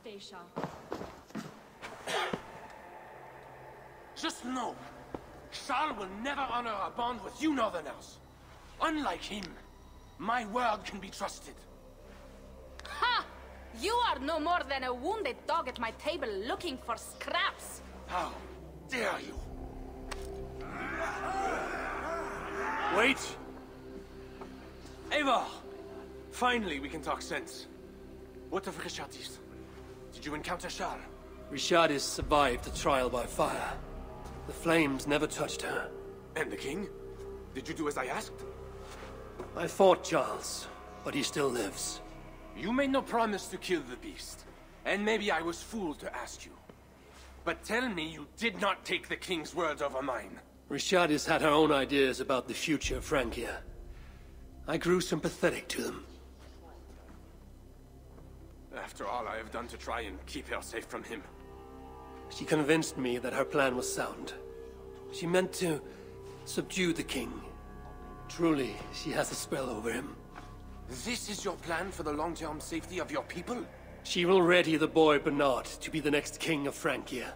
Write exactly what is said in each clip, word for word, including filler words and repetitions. Stay sharp. Just know, Charles will never honor a bond with you northerners. Unlike him, my word can be trusted. Ha! You are no more than a wounded dog at my table looking for scraps. How dare you? Wait! Eivor! Finally, we can talk sense. What of Richardis? Did you encounter Charles? Richardis survived the trial by fire. The flames never touched her. And the king? Did you do as I asked? I fought Charles, but he still lives. You made no promise to kill the beast, and maybe I was fool to ask you. But tell me you did not take the king's words over mine. Richardis had her own ideas about the future of Francia. I grew sympathetic to them. After all I have done to try and keep her safe from him. She convinced me that her plan was sound. She meant to subdue the king. Truly, she has a spell over him. This is your plan for the long-term safety of your people? She will ready the boy Bernard to be the next king of Francia.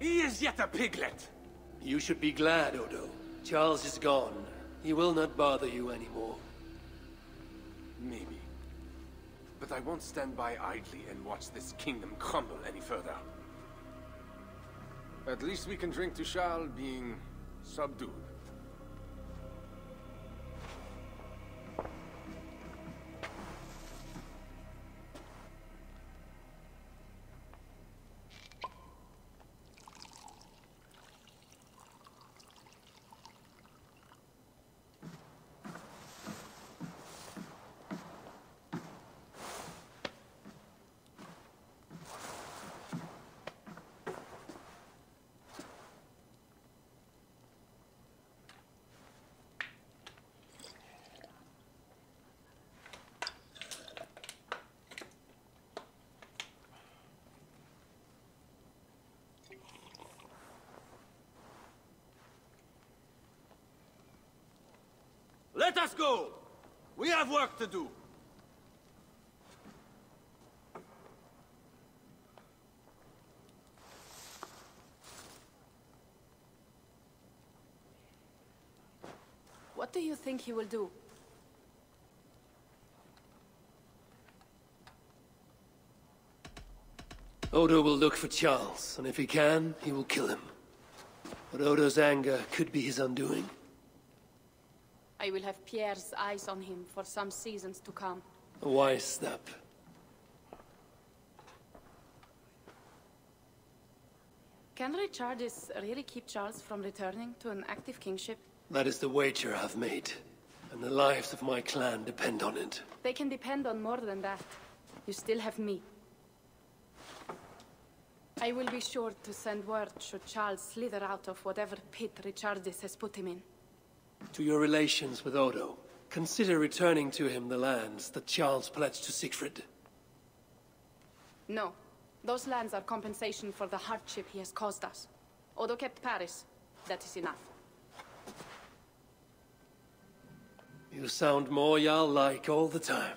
He is yet a piglet! You should be glad, Odo. Charles is gone. He will not bother you anymore. Maybe. But I won't stand by idly and watch this kingdom crumble any further. At least we can drink to Charles being subdued. Let us go! We have work to do! What do you think he will do? Odo will look for Charles, and if he can, he will kill him. But Odo's anger could be his undoing. I will have Pierre's eyes on him for some seasons to come. A wise step. Can Richardis really keep Charles from returning to an active kingship? That is the wager I've made, and the lives of my clan depend on it. They can depend on more than that. You still have me. I will be sure to send word should Charles slither out of whatever pit Richardis has put him in. To your relations with Odo, consider returning to him the lands that Charles pledged to Siegfried. No. Those lands are compensation for the hardship he has caused us. Odo kept Paris. That is enough. You sound more Jarl-like all the time.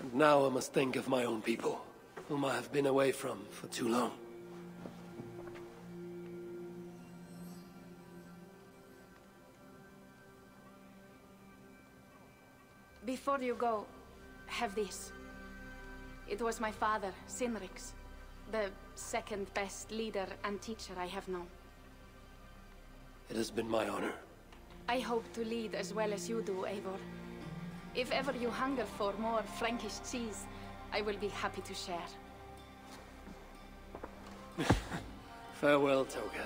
And now I must think of my own people, whom I have been away from for too long. Before you go, have this. It was my father, Sinrix, the second best leader and teacher I have known. It has been my honor. I hope to lead as well as you do, Eivor. If ever you hunger for more Frankish cheese, I will be happy to share. Farewell, Toka.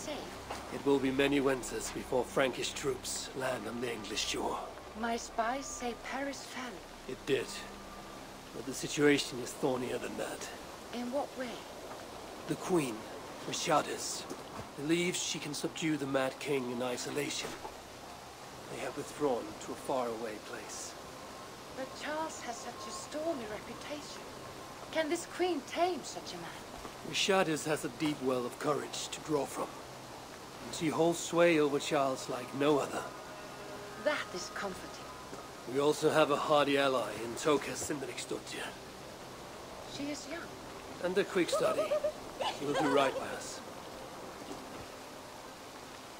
safe. It will be many winters before Frankish troops land on the English shore. My spies say Paris fell. It did. But the situation is thornier than that. In what way? The queen, Richardis, believes she can subdue the Mad King in isolation. They have withdrawn to a faraway place. But Charles has such a stormy reputation. Can this queen tame such a man? Richardis has a deep well of courage to draw from. And she holds sway over Charles like no other. That is comforting. We also have a hardy ally in Toka Sindrikstutje. She is young. And a quick study. She will do right by us.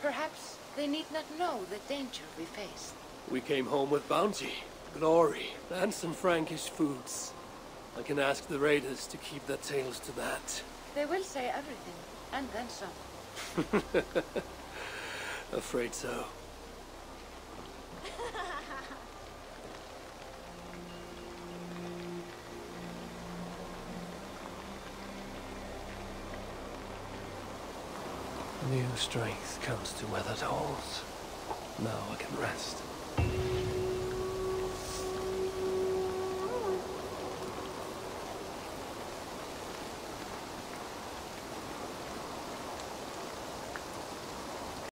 Perhaps they need not know the danger we faced. We came home with bounty, glory, and some Frankish foods. I can ask the raiders to keep their tails to that. They will say everything, and then some. Afraid so. New strength comes to weathered holes. Now I can rest.